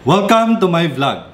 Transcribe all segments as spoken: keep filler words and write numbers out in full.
Welcome to my vlog!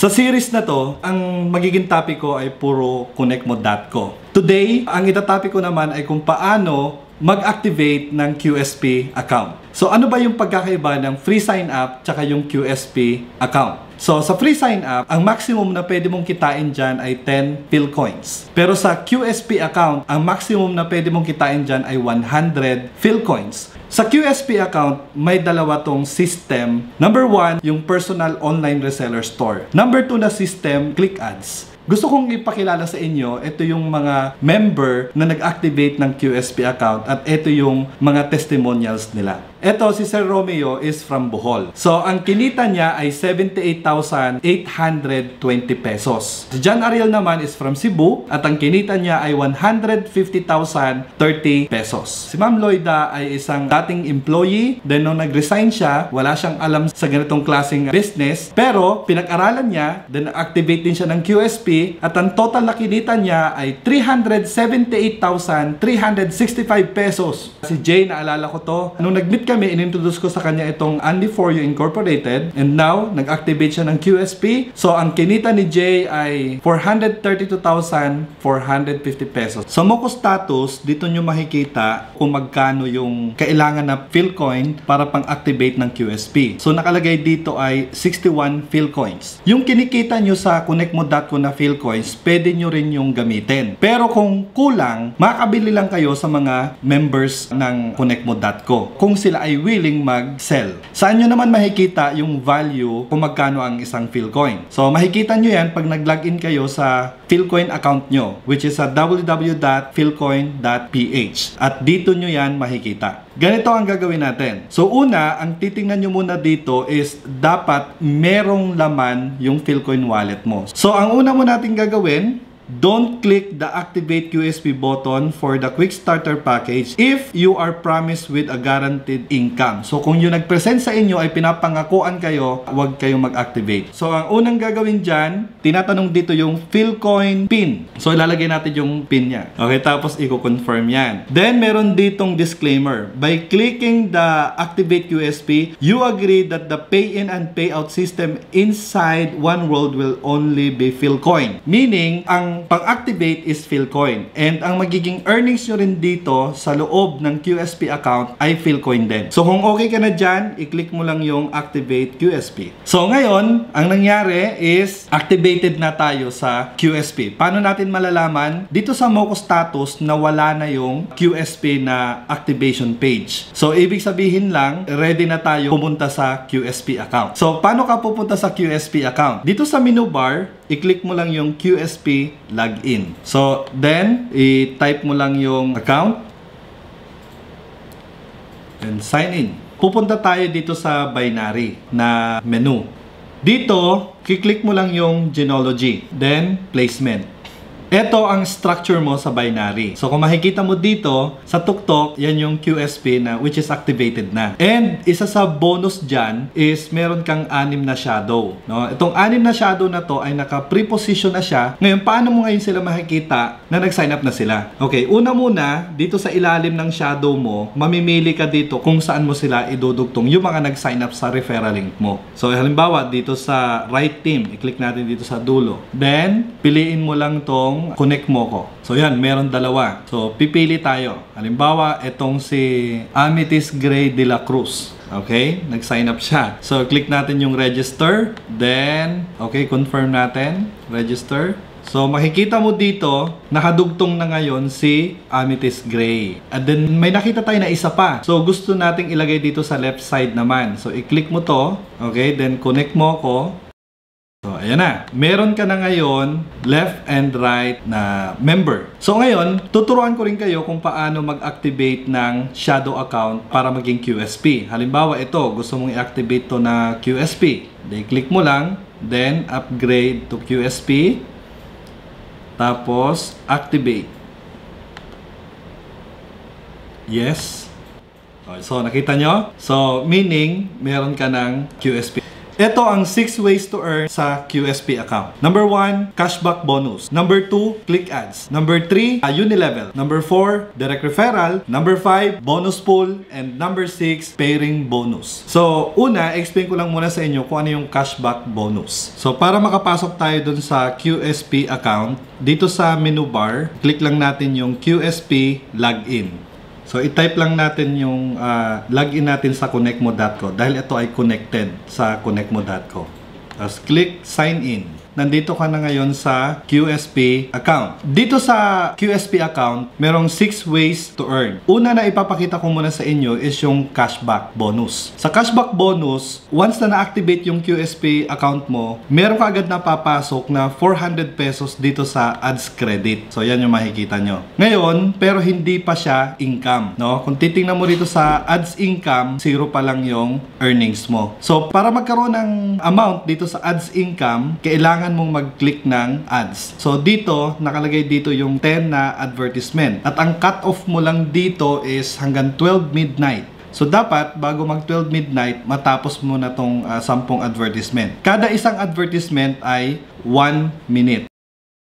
Sa series na to, ang magiging topic ko ay puro connect mo dot co. Today, ang itatopic ko naman ay kung paano mag-activate ng Q S P account. So ano ba yung pagkakaiba ng free sign up tsaka yung Q S P account? So sa free sign up, ang maximum na pwede mong kitain dyan ay ten Philcoins. Pero sa Q S P account, ang maximum na pwede mong kitain dyan ay one hundred Philcoins. Sa Q S P account, may dalawa tong system. Number one, yung personal online reseller store. Number two na system, click ads. Gusto kong ipakilala sa inyo, ito yung mga member na nag-activate ng Q S P account at ito yung mga testimonials nila. Ito, si Sir Romeo is from Bohol. So, ang kinita niya ay seventy-eight thousand eight hundred twenty pesos. Si John Ariel naman is from Cebu at ang kinita niya ay one hundred fifty thousand thirty pesos. Si Ma'am Loida ay isang dating employee. Then, nung nag-resign siya, wala siyang alam sa ganitong klaseng business. Pero, pinag-aralan niya, then activate din siya ng Q S P. At ang total na kinita niya ay three hundred seventy-eight thousand three hundred sixty-five pesos. Si Jay, naalala ko to. Nung nag-meet kami, inintroduce ko sa kanya itong Andy For You Incorporated. And now, nag-activate siya ng Q S P. So, ang kinita ni Jay ay four hundred thirty-two thousand four hundred fifty pesos. Sa Moco status, dito nyo makikita kung magkano yung kailangan na Philcoin para pang-activate ng Q S P. So, nakalagay dito ay sixty-one Philcoins. Yung kinikita nyo sa connect mo dot co na Philcoins, pwede nyo rin yung gamitin. Pero kung kulang, makakabili lang kayo sa mga members ng connect mo dot co kung sila ay willing mag-sell. Saan nyo naman makikita yung value kung magkano ang isang Philcoin? So, makikita nyo yan pag nag-login kayo sa Philcoin account nyo, which is sa w w w dot philcoin dot p h. At dito nyo yan makikita. Ganito ang gagawin natin. So, una, ang titingnan nyo muna dito is dapat merong laman yung Philcoin wallet mo. So, ang una mo natin gagawin, don't click the activate Q S P button for the quick starter package if you are promised with a guaranteed income. So kung yung nag-present sa inyo ay pinapangakuan kayo, huwag kayong mag-activate. So ang unang gagawin dyan, tinatanong dito yung Philcoin pin. So ilalagay natin yung pin niya. Okay, tapos i-confirm yan. Then meron ditong disclaimer. By clicking the activate Q S P, you agree that the pay-in and payout system inside One World will only be Philcoin. Meaning, ang pag-activate is Philcoin. And ang magiging earnings nyo rin dito sa loob ng Q S P account ay Philcoin din. So kung okay ka na dyan, i-click mo lang yung activate Q S P. So ngayon, ang nangyari is activated na tayo sa Q S P. Paano natin malalaman? Dito sa Moco status, nawala na yung Q S P na activation page. So ibig sabihin lang, ready na tayo pumunta sa Q S P account. So paano ka pupunta sa Q S P account? Dito sa menu bar, i-click mo lang yung Q S P login. So, then, i-type mo lang yung account and sign in. Pupunta tayo dito sa binary na menu. Dito, i-click mo lang yung genealogy, then placement. Ito ang structure mo sa binary. So kung makikita mo dito, sa tuktok, yan yung Q S P na which is activated na. And isa sa bonus dyan is meron kang anim na shadow. No? Itong anim na shadow na to ay naka-preposition na siya. Ngayon, paano mo ngayon sila makikita na nag-sign up na sila? Okay, una muna, dito sa ilalim ng shadow mo, mamimili ka dito kung saan mo sila idudugtong yung mga nag-sign up sa referral link mo. So halimbawa, dito sa right team, i-click natin dito sa dulo. Then, piliin mo lang tong KonekMoKo. So yan, meron dalawa. So pipili tayo. Halimbawa, itong si Amethyst Grey de la Cruz. Okay? Nag-sign up siya. So click natin yung register. Then, okay, confirm natin. Register. So makikita mo dito, nakadugtong na ngayon si Amethyst Grey. And then may nakita tayo na isa pa. So gusto nating ilagay dito sa left side naman. So i-click mo to. Okay? Then KonekMoKo. So, ayan na. Meron ka na ngayon left and right na member. So, ngayon, tuturuan ko rin kayo kung paano mag-activate ng shadow account para maging Q S P. Halimbawa, ito. Gusto mong i-activate to na Q S P. Then, click mo lang. then upgrade to Q S P, tapos activate. Yes. So nakita nyo? So meaning meron ka ng Q S P. Ito ang six ways to earn sa Q S P account. Number one, cashback bonus. Number two, click ads. Number three, uh, Unilevel. Number four, direct referral. Number five, bonus pool. And number six, pairing bonus. So, una, explain ko lang muna sa inyo kung ano yung cashback bonus. So, para makapasok tayo dun sa Q S P account, dito sa menu bar, click lang natin yung Q S P login. So, i-type lang natin yung uh, login natin sa connect mo dot co dahil ito ay connected sa connect mo dot co. Tapos, click sign in. Nandito ka na ngayon sa Q S P account. Dito sa Q S P account, merong six ways to earn. Una na ipapakita ko muna sa inyo is yung cashback bonus. Sa cashback bonus, once na na-activate yung Q S P account mo, meron ka agad na papasok na four hundred pesos dito sa ads credit. So, yan yung makikita nyo. Ngayon, pero hindi pa siya income. No? Kung titingnan mo dito sa ads income, zero pa lang yung earnings mo. So, para magkaroon ng amount dito sa ads income, kailangan mong mag-click ng ads. So, dito, nakalagay dito yung ten na advertisement. At ang cut-off mo lang dito is hanggang twelve midnight. So, dapat, bago mag twelve midnight, matapos mo na itong uh, sampung advertisement. Kada isang advertisement ay one minute.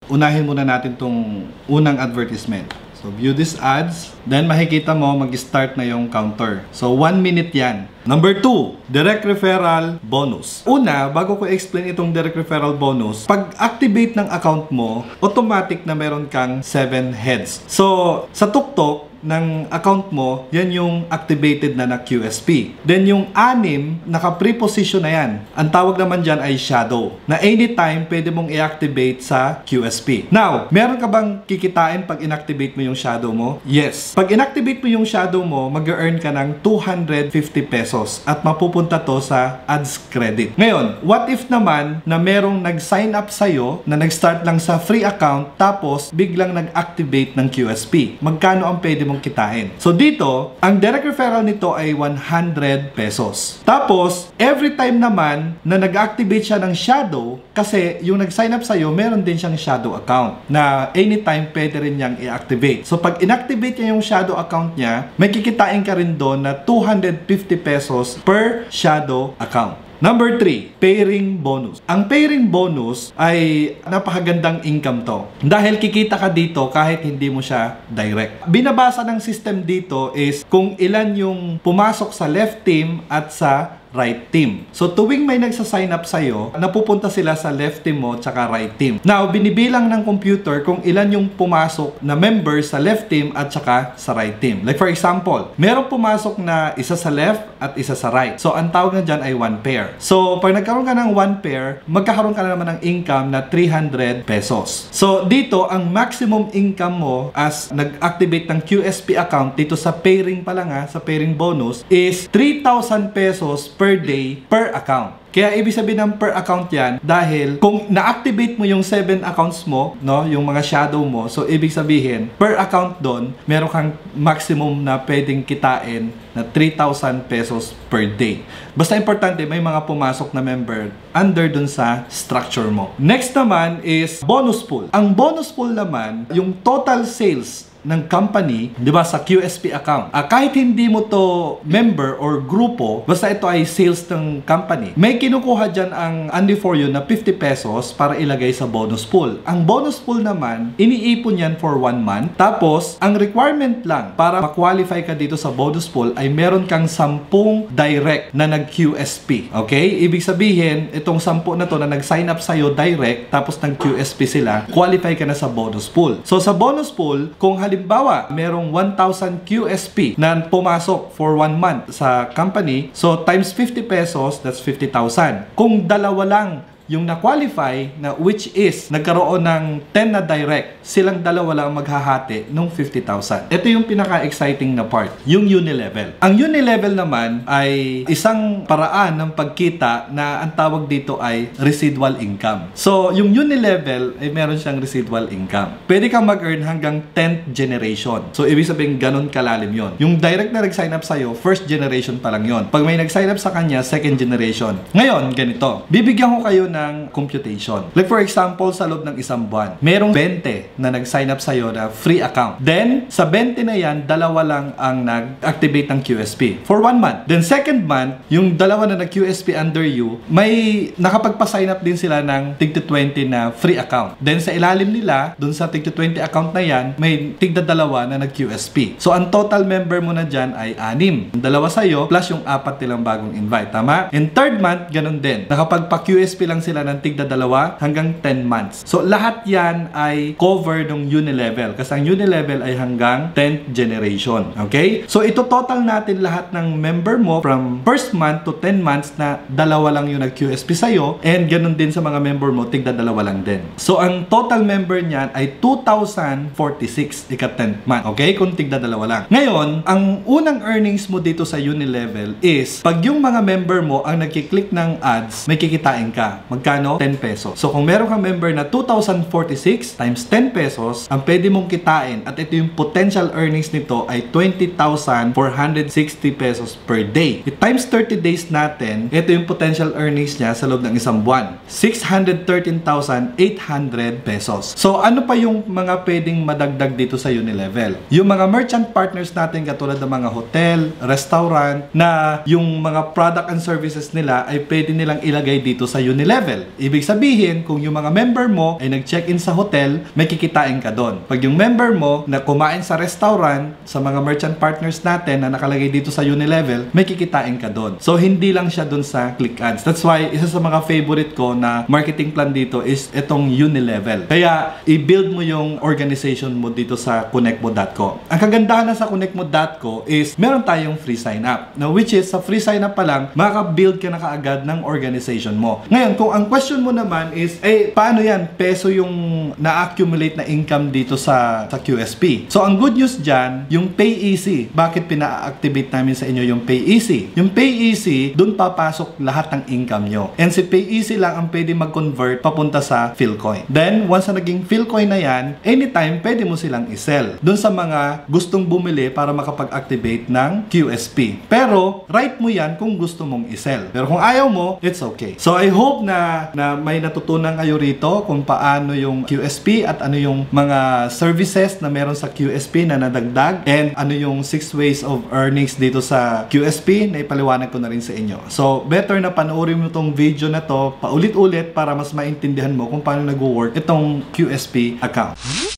Unahin muna natin itong unang advertisement. So, view these ads. Then, makikita mo, mag-start na yung counter. So, one minute yan. Number two, direct referral bonus. Una, bago ko explain itong direct referral bonus, pag-activate ng account mo, automatic na meron kang seven heads. So, sa tuktok ng account mo, yan yung activated na na Q S P. Then yung anim, naka-preposition na yan. Ang tawag naman dyan ay shadow, na anytime pwede mong i-activate sa Q S P. Now, meron ka bang kikitain pag inactivate mo yung shadow mo? Yes. Pag inactivate mo yung shadow mo, mag-earn ka ng two hundred fifty pesos at mapupunta to sa ads credit. Ngayon, what if naman na merong nag-sign up sa'yo, na nag-start lang sa free account, tapos biglang nag-activate ng Q S P? Magkano ang pwede mong kitain? So dito, ang direct referral nito ay one hundred pesos. Tapos, every time naman na nag-activate siya ng shadow, kasi yung nag-sign up sa'yo, meron din siyang shadow account na anytime pwede rin niyang i-activate. So pag inactivate niya yung shadow account niya, may kikitain ka rin doon na two hundred fifty pesos per shadow account. Number three, pairing bonus. Ang pairing bonus ay napakagandang income to. Dahil kikita ka dito kahit hindi mo siya direct. Binabasa ng system dito is kung ilan yung pumasok sa left team at sa right team. So, tuwing may nagsasign up sa'yo, napupunta sila sa left team mo tsaka right team. Now, binibilang ng computer kung ilan yung pumasok na member sa left team at tsaka sa right team. Like for example, merong pumasok na isa sa left at isa sa right. So, ang tawag na dyan ay one pair. So, pag nagkaroon ka ng one pair, magkakaroon ka na naman ng income na three hundred pesos. So, dito, ang maximum income mo as nag-activate ng Q S P account dito sa pairing pala nga, sa pairing bonus, is three thousand pesos per per day, per account. Kaya ibig sabihin ng per account yan dahil kung na-activate mo yung seven accounts mo, no, yung mga shadow mo, so ibig sabihin, per account doon, meron kang maximum na pwedeng kitain na three thousand pesos per day. Basta importante, may mga pumasok na member under doon sa structure mo. Next naman is bonus pool. Ang bonus pool naman, yung total sales ng company, di ba, sa Q S P account. Ah, kahit hindi mo to member or grupo, basta ito ay sales ng company. May kinukuha dyan ang Andy For You na fifty pesos para ilagay sa bonus pool. Ang bonus pool naman, iniipon yan for one month. Tapos, ang requirement lang para ma-qualify ka dito sa bonus pool ay meron kang sampung direct na nag-Q S P. Okay? Ibig sabihin, itong sampu na to na nag-sign up sa'yo direct, tapos nag-Q S P sila, qualify ka na sa bonus pool. So, sa bonus pool, kung halimbawa Halimbawa, merong one thousand Q S P na pumasok for one month sa company. So, times fifty pesos, that's fifty thousand. Kung dalawa lang yung na-qualify, na which is nagkaroon ng ten na direct, silang dalawa lang maghahati ng fifty thousand. Ito yung pinaka-exciting na part, yung Unilevel. Ang Unilevel naman ay isang paraan ng pagkita na ang tawag dito ay residual income. So, yung Unilevel ay meron siyang residual income. Pwede kang mag-earn hanggang tenth generation. So, ibig sabihin ganun kalalim yon. Yung direct na nag-sign up sa'yo, first generation pa lang yon. Pag may nag-sign up sa kanya, second generation. Ngayon, ganito. Bibigyan ko kayo ng computation. Like for example, sa loob ng isang buwan, merong twenty na nag-sign up sa'yo na free account. Then, sa twenty na yan, dalawa lang ang nag-activate ng Q S P for one month. Then second month, yung dalawa na nag-Q S P under you, may nakapagpa-sign up din sila ng tig-twenty na free account. Then sa ilalim nila, dun sa tig-twenty account na yan, may tig-dalawa na nag-Q S P. So, ang total member mo na dyan ay anim. Yung dalawa sa'yo, plus yung apat nilang bagong invite. Tama? And third month, ganun din. Nakapagpa-Q S P lang sila ng tig-dalawa hanggang ten months. So, lahat yan ay cover ng Unilevel. Kasi ang Unilevel ay hanggang tenth generation. Okay? So, ito total natin lahat ng member mo from first month to ten months na dalawa lang yung nag-Q S P sa'yo. And ganun din sa mga member mo, tig-dalawa lang din. So, ang total member niyan ay two thousand forty-six ika-tenth month. Okay? Kung tig-dalawa lang. Ngayon, ang unang earnings mo dito sa Unilevel is pag yung mga member mo ang nagkiklik ng ads, may kikitain ka. Magkano? ten pesos. So, kung meron kang member na two thousand forty-six times ten pesos, ang pwede mong kitain at ito yung potential earnings nito ay twenty thousand four hundred sixty pesos per day. It times thirty days natin, ito yung potential earnings niya sa loob ng isang buwan. six hundred thirteen thousand eight hundred pesos. So, ano pa yung mga pwedeng madagdag dito sa Unilevel? Yung mga merchant partners natin katulad ng mga hotel, restaurant, na yung mga product and services nila ay pwede nilang ilagay dito sa Unilevel. Ibig sabihin, kung yung mga member mo ay nag-check-in sa hotel, may kikitain ka doon. Pag yung member mo na kumain sa restaurant, sa mga merchant partners natin na nakalagay dito sa Unilevel, may kikitain ka doon. So, hindi lang siya doon sa click ads. That's why, isa sa mga favorite ko na marketing plan dito is itong Unilevel. Kaya, i-build mo yung organization mo dito sa connect mo dot co. Ang kagandahan na sa connect mo dot co is meron tayong free sign up. Now, which is, sa free sign up pa lang, makaka-build ka na kaagad ng organization mo. Ngayon, kung ang question mo naman is, eh, paano yan? Peso yung na-accumulate na income dito sa, sa Q S P. So, ang good news dyan, yung PayEasy. Bakit pina-activate namin sa inyo yung PayEasy? Yung PayEasy, dun papasok lahat ng income nyo. And si PayEasy lang ang pwede mag-convert papunta sa Philcoin. Then, once na naging Philcoin na yan, anytime, pwede mo silang isell. Dun sa mga gustong bumili para makapag-activate ng Q S P. Pero, write mo yan kung gusto mong isell. Pero kung ayaw mo, it's okay. So, I hope na, na may natutunan kayo rito kung paano yung Q S P at ano yung mga services na meron sa Q S P na nadagdag and ano yung six ways of earnings dito sa Q S P na ipaliwanag ko na rin sa inyo. So, better na panoorin mo tong video na to paulit-ulit para mas maintindihan mo kung paano nag-work itong Q S P account.